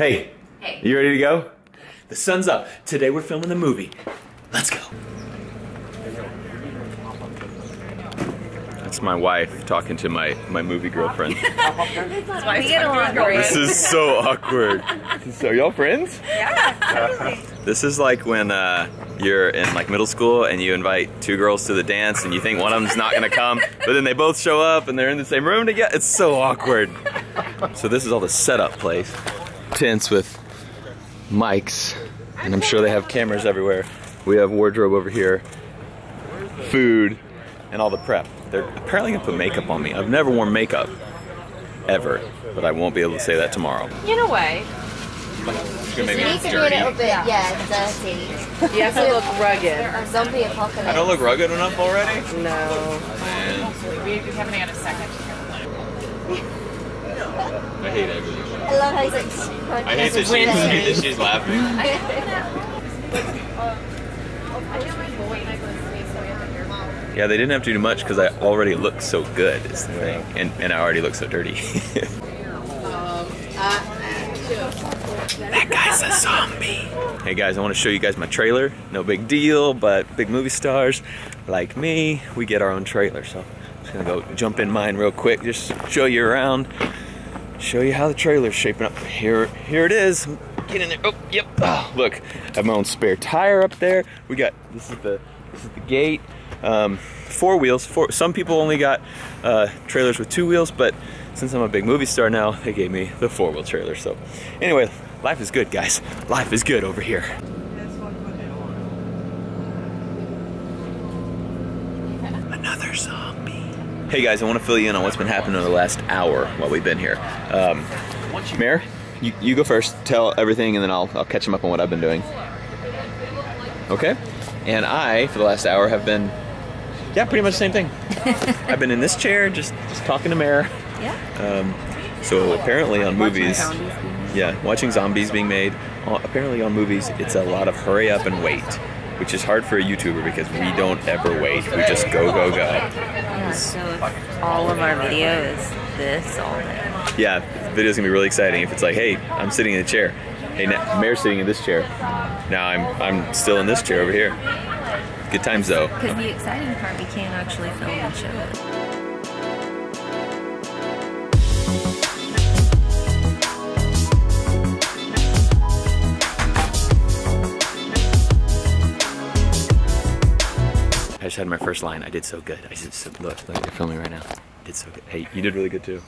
Hey. Hey. You ready to go? The sun's up. Today we're filming the movie. Let's go. That's my wife talking to my movie girlfriend. This is so awkward. So are y'all friends? Yeah. This is like when you're in like middle school and you invite two girls to the dance and you think one of them's not gonna come, but then they both show up and they're in the same room together. It's so awkward. So this is all the setup place. Tents with mics, and I'm sure they have cameras everywhere. We have wardrobe over here, food, and all the prep. They're apparently gonna put makeup on me. I've never worn makeup, ever, but I won't be able to say that tomorrow. In a way. It's gonna make me look dirty. Yeah, dirty. You have to look rugged. Or zombie apocalypse. I don't look rugged enough already? No. We haven't had a second. I hate everything. I love how he's like, I hate that she's laughing. Yeah, they didn't have to do much because I already look so good, is the thing. And I already look so dirty. That guy's a zombie. Hey guys, I want to show you guys my trailer. No big deal, but big movie stars like me, we get our own trailer. So I'm just going to go jump in mine real quick, just show you around. Show you how the trailer's shaping up. Here it is. Get in there. Oh, yep. Oh, look, I have my own spare tire up there. We got this is the gate. Four wheels. Some people only got trailers with two wheels, but since I'm a big movie star now, they gave me the four-wheel trailer. So, anyway, life is good, guys. Life is good over here. Another zombie. Hey guys, I want to fill you in on what's been happening in the last hour while we've been here. Mayor, you go first. Tell everything, and then I'll catch them up on what I've been doing. Okay. And I, for the last hour, have been, yeah, pretty much the same thing. I've been in this chair, just talking to Mayor. Yeah. So apparently on movies, yeah, watching zombies being made. Apparently on movies, it's a lot of hurry up and wait, which is hard for a YouTuber because we don't ever wait. We just go, go, go. So if all of our video is this all day. Yeah, the video's gonna be really exciting if it's like, hey, I'm sitting in a chair. Hey, Mayor's sitting in this chair. Now I'm still in this chair over here. Good times though. Because the exciting part, we can't actually film and show it. I just had my first line. I did so good. I just said, look, they're filming right now. I did so good. Hey, you did really good too.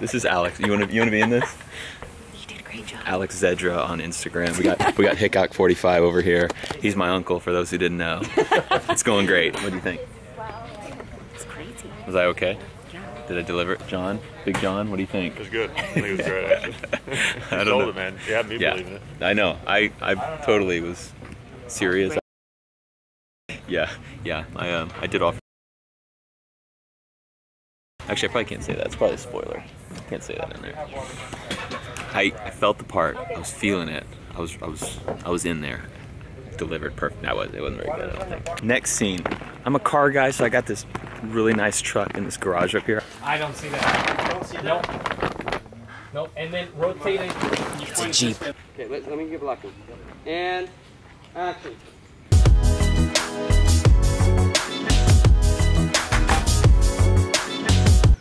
This is Alex. You want to be in this? You did a great job. Alex Zedra on Instagram. We got Hickok45 over here. He's my uncle. For those who didn't know, it's going great. What do you think? It's crazy. Was I okay? Yeah. Did I deliver it, John? Big John, what do you think? It was good. I think it was great. Actually, I don't know. It, man. You had me believing it. I know. I totally was serious. Yeah, I did offer. Actually, I probably can't say that. It's probably a spoiler. Can't say that in there. I felt the part. I was feeling it. I was in there. Delivered perfect. It wasn't very good, I don't think. Next scene. I'm a car guy, so I got this really nice truck in this garage up here. I don't see that. I don't see that. Nope. And then rotating. It's a Jeep. Okay, let me give luck. And action.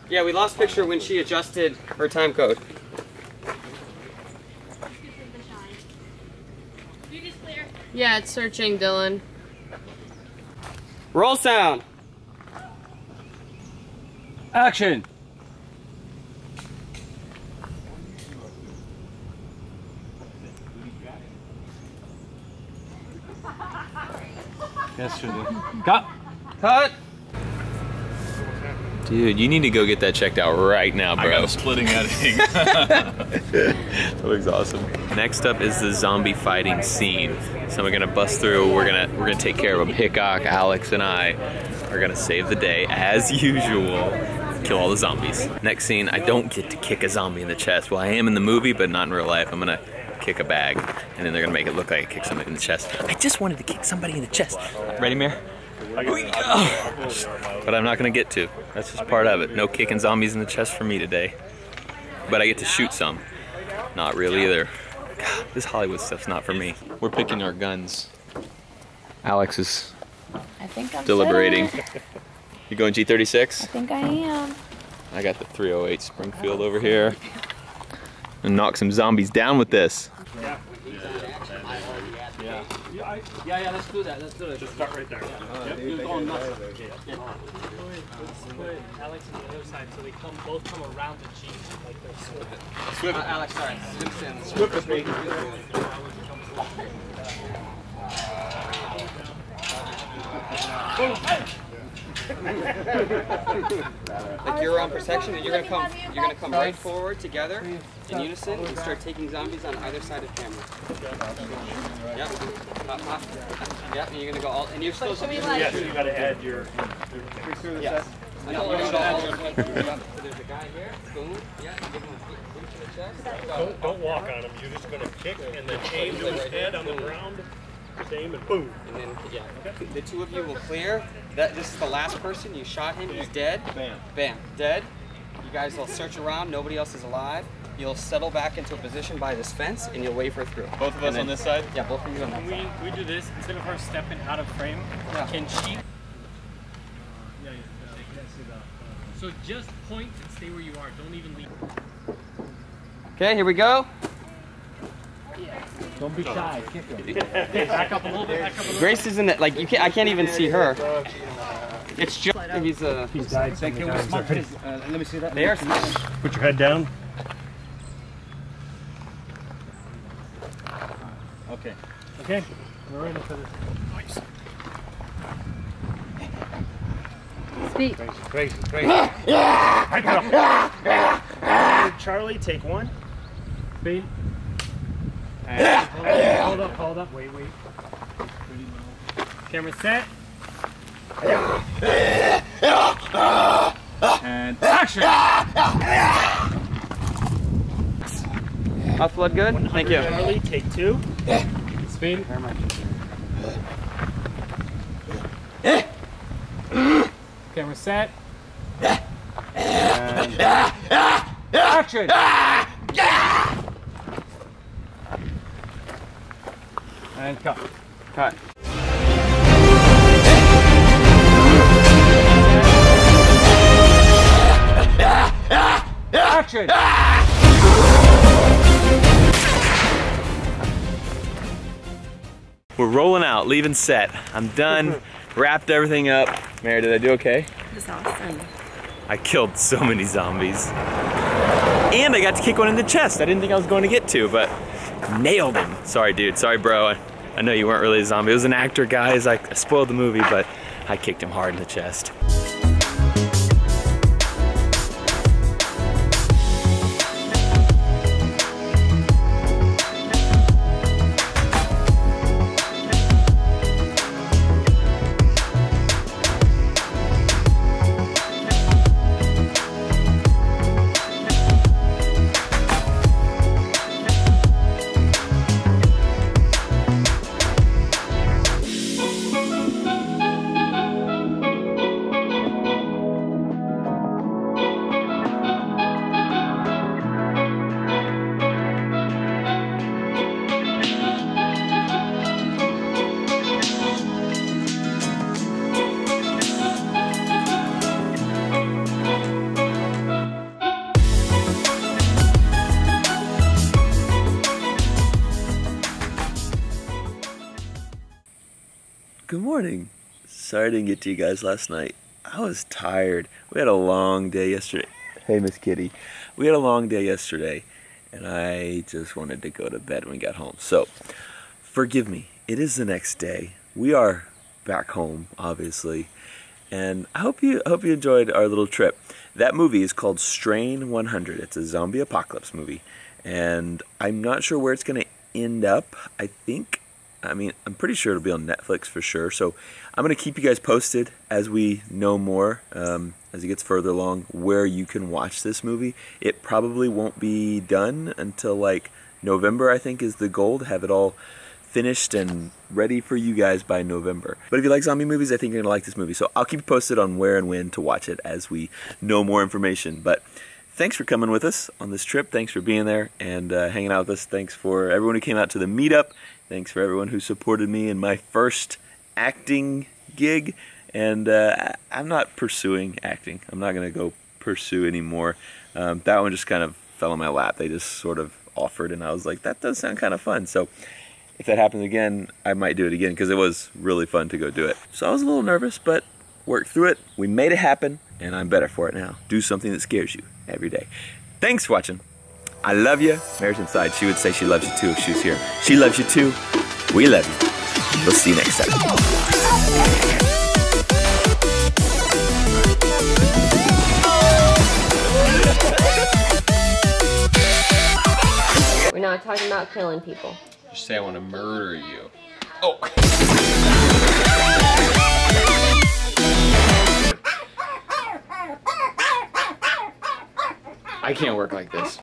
Yeah, we lost picture when she adjusted her time code. Yeah, it's searching, Dylan. Roll sound. Action. Yes, sure do. Cut. Dude, you need to go get that checked out right now, bro. I got a splitting editing. That looks awesome. Next up is the zombie fighting scene. So we're gonna bust through. We're gonna take care of them. Hickok, Alex, and I are gonna save the day as usual. Kill all the zombies. Next scene, I don't get to kick a zombie in the chest. Well, I am in the movie, but not in real life. I'm gonna kick a bag, and then they're gonna make it look like I kicked somebody in the chest. I just wanted to kick somebody in the chest. Ready, Mayor? But I'm not gonna get to. That's just part of it. No kicking zombies in the chest for me today. But I get to shoot some. Not real either. God, this Hollywood stuff's not for me. We're picking our guns. Alex is deliberating. You going G36? I think I am. I got the 308 Springfield over here. And knock some zombies down with this. Yeah. Yeah, let's do that. Just start right there. You're going nuts. Alex is on the other side, so they both come around the cheese like they're swimming. Alex, sorry. Swim with me. Like you're on protection, and you're gonna come right forward together in unison and start taking zombies on either side of the camera. Yep. Yep. And you're gonna go all. And you're still. Yes. You gotta add your yes. There's a guy here. Boom. Yeah. Give him a boot to the chest. Don't walk on him. You're just gonna kick and then aim to his head on the ground. Aim and boom. And then, yeah. The two of you will clear. This is the last person. You shot him. He's dead. Bam. Bam. Dead. You guys will search around. Nobody else is alive. You'll settle back into a position by this fence, and you'll wave her through. Both of us on this side? Yeah, both of you on that side. Can we do this? Instead of her stepping out of frame, can she... Yeah, so just point and stay where you are. Don't even leave. Okay, here we go. Don't be shy. Kick him. Back up a little bit. Grace is in that. Like you can't. I can't even see her. It's just. He's died. So many times already. Let me see that. There. Put your head down. Okay. Okay. We're ready for this. Nice. Speak. Grace. Charlie, take one. Speed. Hold up, wait. Camera set. And action! Off blood good? Thank you. Charlie, take two. Speed. Very much. Camera set. And action! And cut. Action! We're rolling out, leaving set. I'm done, wrapped everything up. Mary, did I do okay? It was awesome. I killed so many zombies. And I got to kick one in the chest. I didn't think I was going to get to, but nailed him. Sorry, dude. Sorry, bro. I know you weren't really a zombie. It was an actor, guys. I spoiled the movie, but I kicked him hard in the chest. Good morning. Sorry I didn't get to you guys last night. I was tired. We had a long day yesterday. Hey, Miss Kitty. We had a long day yesterday, and I just wanted to go to bed when we got home. So, forgive me. It is the next day. We are back home, obviously, and I hope you enjoyed our little trip. That movie is called Strain 100. It's a zombie apocalypse movie, and I'm not sure where it's going to end up. I'm pretty sure it'll be on Netflix for sure. So I'm going to keep you guys posted as we know more, as it gets further along, where you can watch this movie. It probably won't be done until like November, I think, is the goal, to have it all finished and ready for you guys by November. But if you like zombie movies, I think you're going to like this movie. So I'll keep you posted on where and when to watch it as we know more information. But thanks for coming with us on this trip. Thanks for being there and hanging out with us. Thanks for everyone who came out to the meetup. Thanks for everyone who supported me in my first acting gig. And I'm not pursuing acting. I'm not going to go pursue anymore. That one just kind of fell in my lap. They just sort of offered, and I was like, that does sound kind of fun. So if that happens again, I might do it again, because it was really fun to go do it. So I was a little nervous, but worked through it. We made it happen, and I'm better for it now. Do something that scares you every day. Thanks for watching. I love you. Mary's inside. She would say she loves you too if she was here. She loves you too. We love you. We'll see you next time. We're not talking about killing people. Just say I want to murder you. Oh. I can't work like this.